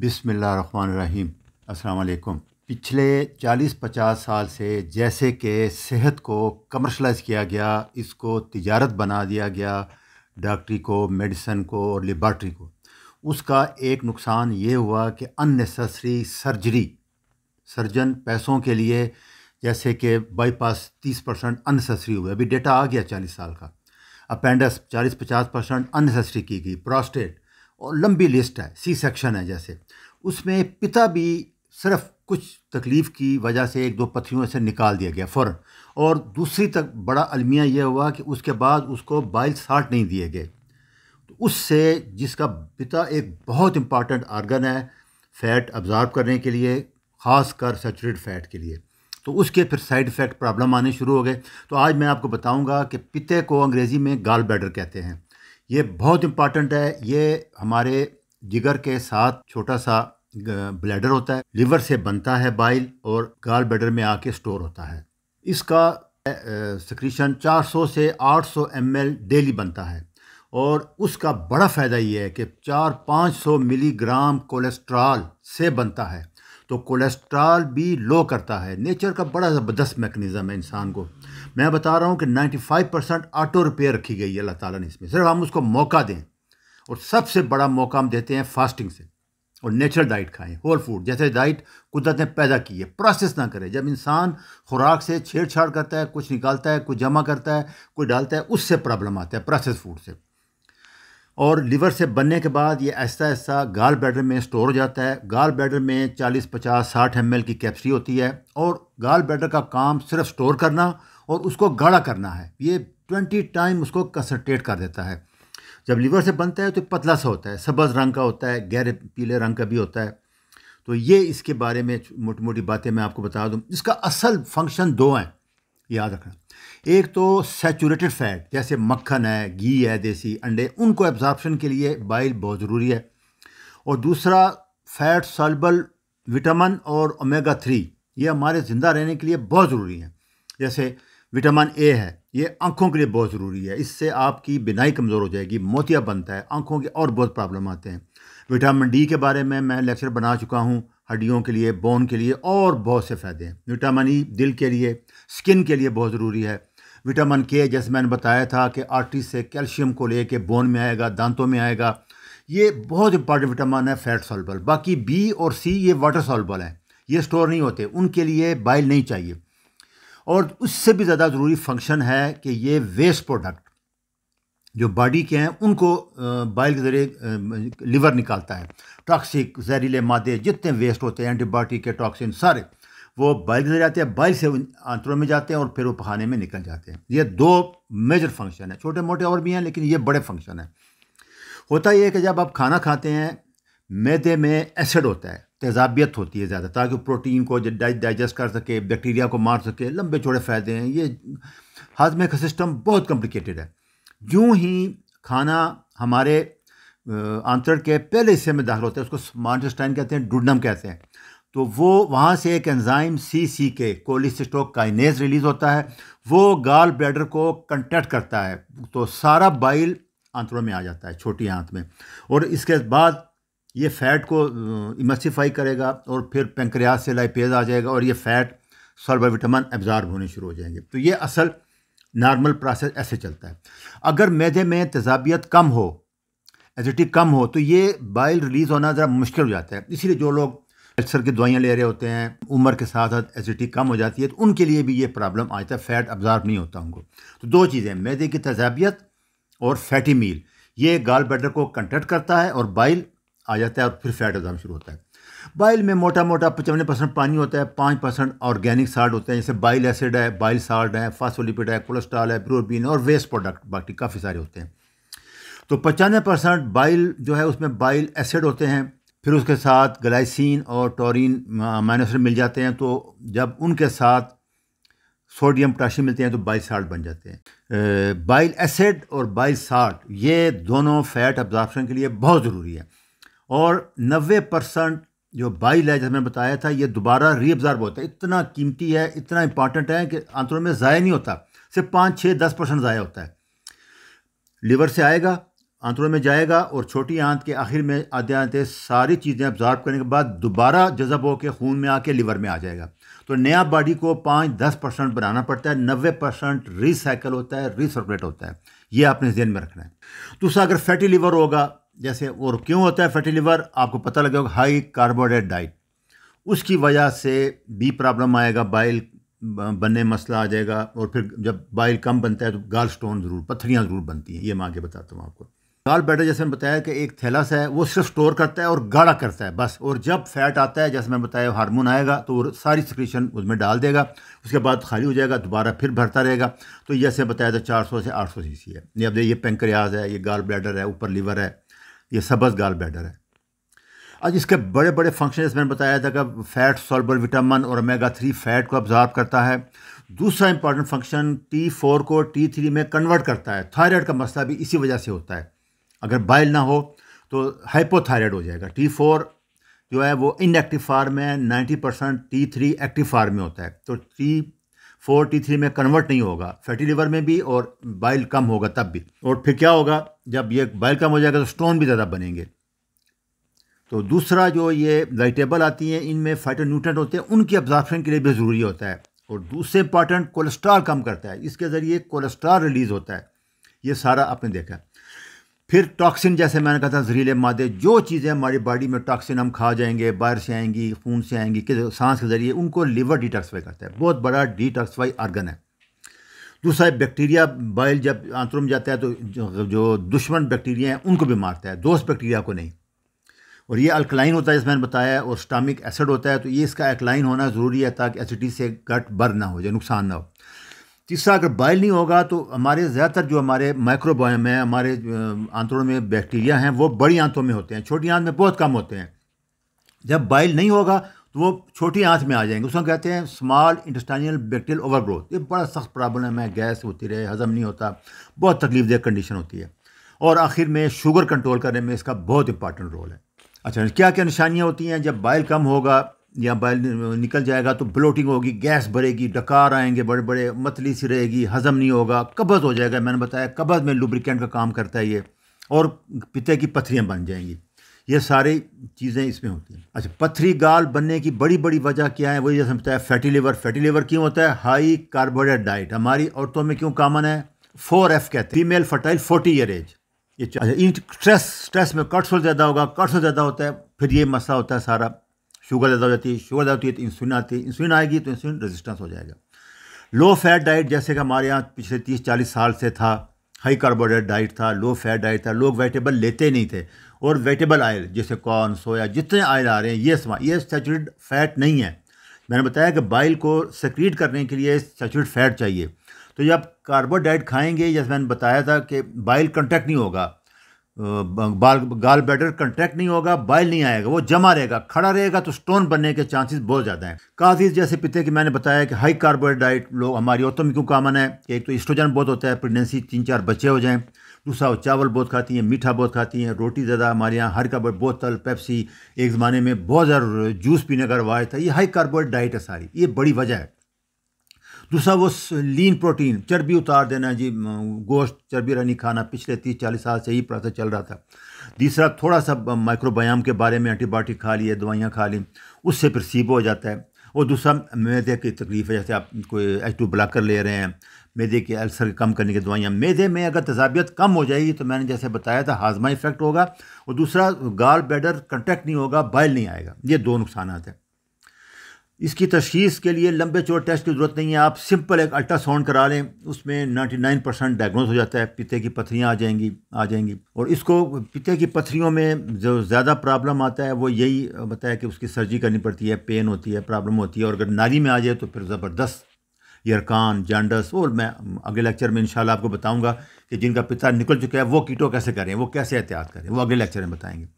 बिस्मिल्लाहिर्रहमानिर्रहीम। अस्सलाम वालेकुम। पिछले 40-50 साल से जैसे कि सेहत को कमर्शलाइज किया गया, इसको तिजारत बना दिया गया, डॉक्टरी को, मेडिसन को और लेबॉर्ट्री को, उसका एक नुकसान ये हुआ कि अननेसेसरी सर्जरी, सर्जन पैसों के लिए जैसे कि बाईपास 30% अननेसेसरी हुआ। अभी डेटा आ गया 40 साल का। अपेंडिक्स 40-50% अननेसेसरी की गई, प्रोस्टेट, और लंबी लिस्ट है, सी सेक्शन है। जैसे उसमें पिता भी सिर्फ कुछ तकलीफ़ की वजह से 1-2 पत्थियों से निकाल दिया गया फ़ौरन। और दूसरी तक बड़ा अलमिया यह हुआ कि उसके बाद उसको बाइल साल्ट नहीं दिए गए, तो उससे जिसका पिता एक बहुत इम्पॉर्टेंट आर्गन है फैट अब्ज़ॉर्ब करने के लिए, ख़ास कर सैचुरेट फैट के लिए, तो उसके फिर साइड इफ़ेक्ट प्रॉब्लम आने शुरू हो गए। तो आज मैं आपको बताऊंगा कि पित्ते को अंग्रेज़ी में गाल ब्लैडर कहते हैं। ये बहुत इम्पॉर्टेंट है। ये हमारे जिगर के साथ छोटा सा ब्लैडर होता है, लिवर से बनता है बाइल और गाल ब्लैडर में आके स्टोर होता है। इसका सेक्रीशन 400 से 800 ml डेली बनता है और उसका बड़ा फ़ायदा ये है कि 400-500 मिलीग्राम कोलेस्ट्रॉल से बनता है, तो कोलेस्ट्रॉल भी लो करता है। नेचर का बड़ा ज़बरदस्त मैकेनिज़्म है इंसान को। मैं बता रहा हूँ कि 95% ऑटो रिपेयर रखी गई है अल्लाह ताला ने इसमें। सिर्फ हम उसको मौका दें, और सबसे बड़ा मौका हम देते हैं फास्टिंग से, और नेचुरल डाइट खाएं, होल फूड। जैसे डाइट कुदरत ने पैदा की है, प्रोसेस ना करें। जब इंसान खुराक से छेड़छाड़ करता है, कुछ निकालता है, कुछ जमा करता है, कुछ डालता है, उससे प्रॉब्लम आता है, प्रोसेस फूड से। और लीवर से बनने के बाद ये ऐसा ऐसा गाल ब्लैडर में स्टोर हो जाता है। गाल ब्लैडर में 40-50-60 ml की कैपेसिटी होती है, और गाल ब्लैडर का काम सिर्फ स्टोर करना और उसको गाढ़ा करना है। ये 20 टाइम उसको कंसनट्रेट कर देता है। जब लीवर से बनता है तो पतला सा होता है, सब्ज़ रंग का होता है, गहरे पीले रंग का भी होता है। तो ये इसके बारे में मोटी मोटी बातें मैं आपको बता दूँ। इसका असल फंक्शन 2 हैं, याद रखना। एक तो सैचुरेटेड फैट, जैसे मक्खन है, घी है, देसी अंडे, उनको एब्जॉर्प्शन के लिए बाइल बहुत ज़रूरी है। और दूसरा फैट सॉल्युबल विटामिन और ओमेगा 3, ये हमारे ज़िंदा रहने के लिए बहुत ज़रूरी है। जैसे विटामिन ए है, ये आँखों के लिए बहुत ज़रूरी है, इससे आपकी बिनाई कमज़ोर हो जाएगी, मोतिया बनता है, आँखों के और बहुत प्रॉब्लम आते हैं। विटामिन डी के बारे में मैं लेक्चर बना चुका हूँ, हड्डियों के लिए, बोन के लिए, और बहुत से फ़ायदे हैं। विटामिन ई दिल के लिए, स्किन के लिए बहुत ज़रूरी है। विटामिन के, जैसे मैंने बताया था कि आर्टरी से कैल्शियम को लेके बोन में आएगा, दांतों में आएगा, ये बहुत इंपॉर्टेंट विटामिन है, फैट सॉल्युबल। बाकी बी और सी ये वाटर सॉल्युबल हैं, ये स्टोर नहीं होते, उनके लिए बाइल नहीं चाहिए। और उससे भी ज़्यादा ज़रूरी फंक्शन है कि ये वेस्ट प्रोडक्ट जो बॉडी के हैं उनको बाइल के ज़रिए लीवर निकालता है। टॉक्सिक जहरीले मादे जितने वेस्ट होते हैं, एंटीबायोटिक के टॉक्सिन, सारे वो बाइल के ज़रिए जाते हैं, बाइल से आंतों में जाते हैं और फिर वो पखाने में निकल जाते हैं। ये 2 मेजर फंक्शन है, छोटे मोटे और भी हैं लेकिन ये बड़े फंक्शन हैं। होता ये है कि जब आप खाना खाते हैं, मैदे में एसिड होता है, तेजाबियत होती है ज़्यादा, ताकि प्रोटीन को डाइजेस्ट कर सके, बैक्टीरिया को मार सके, लंबे चौड़े फ़ायदे हैं। ये हाजमे का सिस्टम बहुत कॉम्प्लिकेटेड है। यूँ ही खाना हमारे आंत्र के पहले हिस्से में दाखिल होता है, उसको स्मार्टस्टाइन कहते हैं, डूडनम कहते हैं। तो वो वहाँ से एक एंजाइम CCK कोलिसिस्टोकाइनेज रिलीज़ होता है, वो गाल ब्लैडर को कंटेक्ट करता है, तो सारा बाइल आंतों में आ जाता है, छोटी आंत में। और इसके बाद ये फैट को इमल्सिफाई करेगा और फिर पेंक्रियास से लाइपेज आ जाएगा और ये फैट सॉल्युबल विटामिन एब्जॉर्ब होने शुरू हो जाएंगे। तो ये असल नॉर्मल प्रोसेस ऐसे चलता है। अगर मैदे में तेजाबियत कम हो, एसिडिटी कम हो, तो ये बाइल रिलीज़ होना ज़रा मुश्किल हो जाता है। इसीलिए जो लोग अल्सर की दवाइयाँ ले रहे होते हैं, उम्र के साथ साथ एसिडिटी कम हो जाती है, तो उनके लिए भी ये प्रॉब्लम आता है, फैट अब्जॉर्ब नहीं होता उनको। तो 2 चीज़ें, मैदे की तेजाबियत और फैटी मील, ये गाल ब्लैडर को कंटेक्ट करता है और बाइल आ जाता है और फिर फैट एब्जॉर्ब शुरू होता है। बाइल में मोटा मोटा 95% पानी होता है, 5% ऑर्गेनिक साल्ट होते हैं, जैसे बाइल एसिड है, बाइल साल्ट है, फास्फोलिपिड है, कोलेस्ट्रॉल है, ब्यूरोबिन और वेस्ट प्रोडक्ट बाकी काफ़ी सारे होते हैं। तो 95% बाइल जो है उसमें बाइल एसिड होते हैं, फिर उसके साथ ग्लाइसिन और टॉरिन अमीनो मिल जाते हैं, तो जब उनके साथ सोडियम पोटाशियम मिलते हैं तो बाइल साल्ट बन जाते हैं। बाइल एसिड और बाइल साल्ट ये दोनों फैट एब्जॉर्प्शन के लिए बहुत ज़रूरी है। और 90% जो बाइल है, जैसे मैंने बताया था, ये दोबारा रीअब्जॉर्ब होता है। इतना कीमती है, इतना इंपॉर्टेंट है कि आंतों में ज़ाया नहीं होता, सिर्फ 5-10% ज़ाया होता है। लीवर से आएगा, आंतों में जाएगा और छोटी आंत के आखिर में आते आते सारी चीज़ें अब्जॉर्ब करने के बाद दोबारा जज़ब होकर खून में आके लिवर में आ जाएगा। तो नया बॉडी को 5-10% बनाना पड़ता है, 90% रीसाइकल होता है, रीसर्कुलेट होता है। ये आपने ज़हन में रखना है। दूसरा, अगर फैटी लिवर होगा जैसे, और क्यों होता है फैटी लिवर, आपको पता लगेगा हाई कार्बोहाइड्रेट डाइट, उसकी वजह से भी प्रॉब्लम आएगा, बाइल बनने मसला आ जाएगा, और फिर जब बाइल कम बनता है तो गाल स्टोन ज़रूर, पत्थरियाँ ज़रूर बनती हैं। ये मैं आगे बताता हूँ आपको। गाल ब्लैडर जैसे मैंने बताया कि एक थैलस है, वो सिर्फ स्टोर करता है और गाढ़ा करता है बस, और जब फैट आता है जैसे मैंने बताया हार्मोन आएगा तो वो सारी सिक्रीशन उसमें डाल देगा, उसके बाद खाली हो जाएगा, दोबारा फिर भरता रहेगा। तो जैसे बताया था 400 से 800 सीसी है। ये अब ये पेंक्रियाज है, ये गाल ब्लैडर है, ऊपर लीवर है, ये सबज गाल ब्लैडर है। आज इसके बड़े बड़े फंक्शन मैंने बताया था कि फैट सॉल्युबल विटामिन और ओमेगा 3 फैट को अब्जॉर्ब करता है। दूसरा इंपॉर्टेंट फंक्शन T4 को T3 में कन्वर्ट करता है। थायराइड का मसला भी इसी वजह से होता है, अगर बाइल ना हो तो हाइपोथायराइड हो जाएगा। T4 जो है वो इनएक्टिव फार्म में 90%, T3 एक्टिव फार्म में होता है, तो T4 T3 में कन्वर्ट नहीं होगा फैटी लिवर में भी, और बाइल कम होगा तब भी। और फिर क्या होगा, जब ये बाइल कम हो जाएगा तो स्टोन भी ज़्यादा बनेंगे। तो दूसरा, जो ये लाइटेबल आती हैं इनमें फाइटोन्यूट्रेंट होते हैं, उनकी अब्जॉर्प्शन के लिए भी ज़रूरी होता है। और दूसरे इंपॉर्टेंट, कोलेस्ट्रॉल कम करता है, इसके ज़रिए कोलेस्ट्रॉल रिलीज़ होता है, ये सारा आपने देखा। फिर टॉक्सिन, जैसे मैंने कहा था जहरीले मादे, जो चीज़ें हमारी बॉडी में टॉक्सिन हम खा जाएंगे, बाहर से आएंगी, खून से आएंगी, सांस के ज़रिए, उनको लिवर डिटॉक्सिफाई करता है, बहुत बड़ा डिटॉक्सिफाई आर्गन है। दूसरा, बैक्टीरिया, बाइल जब आंतों में जाता है तो जो दुश्मन बैक्टीरिया हैं उनको भी मारता है, दोस्त बैक्टीरिया को नहीं। और ये अल्कलाइन होता है जैसे मैंने बताया, और स्टामिक एसिड होता है, तो ये इसका अल्कलाइन होना ज़रूरी है ताकि एसिडिटी से गट बर्न ना हो जाए, नुकसान ना हो। तीसरा, अगर बाइल नहीं होगा तो हमारे ज़्यादातर जो हमारे माइक्रोबायोम है, हमारे आंतों में बैक्टीरिया हैं, वो बड़ी आंतों में होते हैं, छोटी आंत में बहुत कम होते हैं। जब बाइल नहीं होगा तो वो छोटी आंत में आ जाएंगे, उसको कहते हैं स्मॉल इंटेस्टाइनल बैक्टीरियल ओवरग्रोथ। ये बड़ा सख्त प्रॉब्लम है, गैस होती रहे, हज़म नहीं होता, बहुत तकलीफदेह कंडीशन होती है। और आखिर में शुगर कंट्रोल करने में इसका बहुत इंपॉर्टेंट रोल है। अच्छा, क्या क्या निशानियाँ होती हैं, जब बाइल कम होगा या बाइल निकल जाएगा तो ब्लोटिंग होगी, गैस भरेगी, डकार आएंगे बड़े बड़े, मतली सी रहेगी, हज़म नहीं होगा, कब्ज़ हो जाएगा। मैंने बताया कब्ज़ में लुब्रिकेंट का काम करता है ये, और पित्त की पथरियाँ बन जाएंगी, ये सारी चीज़ें इसमें होती हैं। अच्छा, पथरी गाल बनने की बड़ी बड़ी वजह क्या है, वही जैसे बताया फैटी लिवर। फैटी लिवर क्यों होता है, हाई कार्बोहाइड्रेट डाइट हमारी औरतों में क्यों कामन है, 4F कहते हैं, फीमेल फर्टाइल 40 ईयर एज। अच्छा, इन स्ट्रेस में कॉर्टिसोल ज़्यादा होगा, कॉर्टिसोल ज़्यादा होता है, फिर ये मसला होता है सारा, शुगर ज़्यादा हो जाती है, शुगर ज़्यादा होती है तो इंसुलिन आती है, इंसुलिन आएगी तो इंसुलिन रेजिस्टेंस हो जाएगा। लो फैट डाइट, जैसे कि हमारे यहाँ पिछले 30-40 साल से था, हाई कार्बोहाइड्रेट डाइट था, लो फैट डाइट था, लोग वेजिटेबल लेते नहीं थे, और वेजिटेबल ऑयल जैसे कॉर्न, सोया, जितने ऑयल आ रहे हैं ये सैचुरेटेड फैट नहीं है। मैंने बताया कि बाइल को सेक्रीट करने के लिए सैचुरेटेड फैट चाहिए, तो जब कार्बोहाइड्रेट खाएंगे, जैसे मैंने बताया था कि बाइल कंट्रैक्ट नहीं होगा, गाल ब्लैडर कंट्रैक्ट नहीं होगा, बाइल नहीं आएगा, वो जमा रहेगा, खड़ा रहेगा, तो स्टोन बनने के चांसेस बहुत ज़्यादा हैं। काजीज जैसे पित्त की मैंने बताया कि हाई कार्बोहाइड्रेट डाइट लोग हमारी औरतों में क्यों कामन है, एक तो एस्ट्रोजन बहुत होता है, प्रेगनेंसी 3-4 बच्चे हो जाएँ। दूसरा, वो चावल बहुत खाती हैं, मीठा बहुत खाती हैं, रोटी ज़्यादा, हमारे यहाँ हर कार्बोहाइड्रेट, बोतल पेप्सी, एक ज़माने में बहुत ज़्यादा जूस पीने का रिवाज था, ये हाई कार्बोहाइड्रेट डाइट है सारी, ये बड़ी वजह है। दूसरा, वो लीन प्रोटीन, चर्बी उतार देना जी, गोश्त चर्बी नहीं खाना, पिछले 30-40 साल से ही प्रोसेस चल रहा था। तीसरा, थोड़ा सा माइक्रोबायोम के बारे में एंटीबायोटिक खा लिए, दवाइयाँ खा ली, उससे फिर सीबो हो जाता है। और दूसरा, मैदे की तकलीफ है, जैसे आप कोई H2 ब्लॉकर ले रहे हैं, मैदे के अल्सर कम करने की दवाइयाँ। मैदे में अगर तजाबियत कम हो जाएगी तो मैंने जैसे बताया था हाजमा इफेक्ट होगा, और दूसरा गाल ब्लैडर कंट्रैक्ट नहीं होगा, बाइल नहीं आएगा, ये दो नुकसान हैं। इसकी तशख़ीस के लिए लंबे चौड़े टेस्ट की ज़रूरत नहीं है, आप सिंपल एक अल्ट्रासाउंड करा लें, उसमें 99% डायग्नोस हो जाता है, पित्त की पथरियाँ आ जाएंगी। और इसको पित्त की पथरियों में जो ज़्यादा प्रॉब्लम आता है वो यही बताया कि उसकी सर्जरी करनी पड़ती है, पेन होती है, प्रॉब्लम होती है, और अगर नारी में आ जाए तो फिर ज़बरदस्त यरकान, जांडस। और मैं अगले लेक्चर में इंशाल्लाह आपको बताऊँगा कि जिनका पित्त निकल चुका है वो कीटो कैसे करें, वो कैसे एहतियात करें, वो अगले लेक्चर में बताएँगे।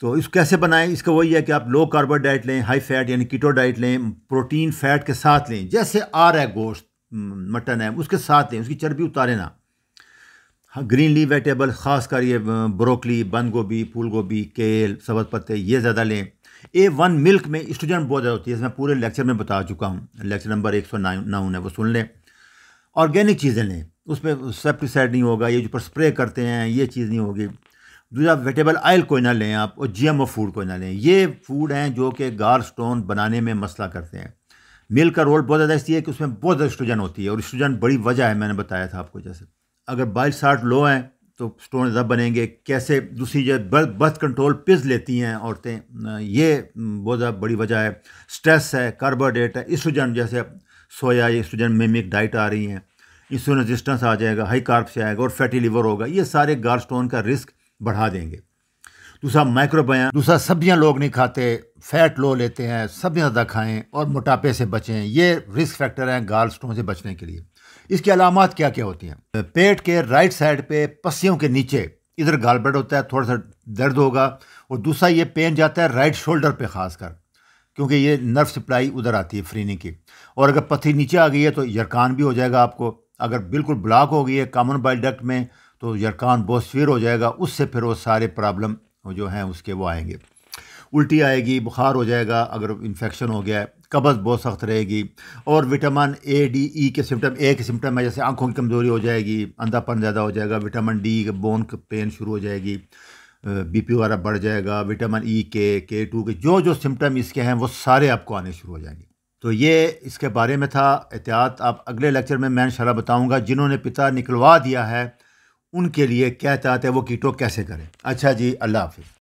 तो इस कैसे बनाएं, इसका वही है कि आप लो कार्बोहाइड्रेट डाइट लें, हाई फैट यानी कीटो डाइट लें, प्रोटीन फैट के साथ लें, जैसे आ रहा है गोश्त, मटन है, उसके साथ लें, उसकी चर्बी उतारे ना। ग्रीन लीफ वेजिटेबल, ख़ासकर ये ब्रोकली, बंद गोभी, फूल गोभी, केल, सबज पत्ते, ये ज़्यादा लें। A1 मिल्क में एस्ट्रोजन बहुत ज़्यादा होती है, इसमें पूरे लेक्चर में बता चुका हूँ, लेक्चर नंबर 109 है, वो सुन लें। ऑर्गेनिक चीज़ें लें, उसमें सेप्टिसाइड नहीं होगा, ये जो पर स्प्रे करते हैं ये चीज़ नहीं होगी। दूसरा वेजिटेबल ऑयल कोई ना लें आप, और जीएमओ फूड कोई ना लें। ये फूड हैं जो कि गार स्टोन बनाने में मसला करते हैं। मिल्क का रोल बहुत ज़्यादा इसलिए है कि उसमें बहुत ज़्यादा एस्ट्रोजन होती है, और एस्ट्रोजन बड़ी वजह है, मैंने बताया था आपको। जैसे अगर बाइल साल्ट लो हैं तो स्टोन ज़्यादा बनेंगे। कैसे दूसरी जो बर्थ कंट्रोल पिल्स लेती हैं औरतें, ये बहुत ज़्यादा बड़ी वजह है। स्ट्रेस है, कार्बोहाइड्रेट है, एस्ट्रोजन जैसे सोया, ये एस्ट्रोजन मिमिक डाइट आ रही हैं, इंसुलिन रेजिस्टेंस आ जाएगा, हाई कार्ब से आएगा, और फैटी लीवर होगा। ये सारे गार स्टोन का रिस्क बढ़ा देंगे। दूसरा माइक्रोबायम, दूसरा सब्जियां लोग नहीं खाते, फैट लो लेते हैं, सब्जियां ज़्यादा खाएं और मोटापे से बचें। ये रिस्क फैक्टर हैं गाल स्टोन से बचने के लिए। इसकी अलामत क्या क्या होती हैं? पेट के राइट साइड पे पस्सियों के नीचे इधर गाल ब्लैडर होता है, थोड़ा सा दर्द होगा। और दूसरा ये पेन जाता है राइट शोल्डर पर खासकर, क्योंकि ये नर्व सप्लाई उधर आती है फ्रीनी की। और अगर पत्थरी नीचे आ गई है तो यरकान भी हो जाएगा आपको। अगर बिल्कुल ब्लॉक हो गई है कॉमन बाइल डक्ट में तो यरकान बहुत सीवियर हो जाएगा, उससे फिर वो सारे प्रॉब्लम जो हैं उसके वो आएंगे। उल्टी आएगी, बुखार हो जाएगा अगर इन्फेक्शन हो गया है, कब्ज़ बहुत सख्त रहेगी। और विटामिन ADE के सिम्टम, ए के सिम्टम है जैसे आँखों की कमज़ोरी हो जाएगी, अंधापन ज़्यादा हो जाएगा। विटामिन डी के बोन की पेन शुरू हो जाएगी, BP वगैरह बढ़ जाएगा। विटामिन ई K2 के जो जो सिम्टम इसके हैं वो सारे आपको आने शुरू हो जाएंगे। तो ये इसके बारे में था एहतियात। आप अगले लेक्चर में मैं इंशाल्लाह बताऊँगा जिन्होंने पिता निकलवा दिया है उनके लिए क्या चाहते हैं, वो कीटो कैसे करें। अच्छा जी, अल्लाह हाफिज़।